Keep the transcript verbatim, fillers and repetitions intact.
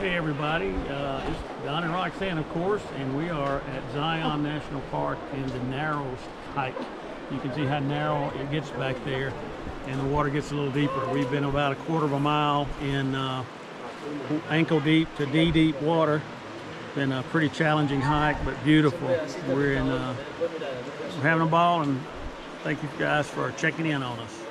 Hey everybody, uh, it's Don and Roxanne, of course, and we are at Zion National Park in the Narrows hike. You can see how narrow it gets back there, and the water gets a little deeper. We've been about a quarter of a mile in uh, ankle deep to knee deep water. Been a pretty challenging hike, but beautiful. We're in, uh, we're having a ball, and thank you guys for checking in on us.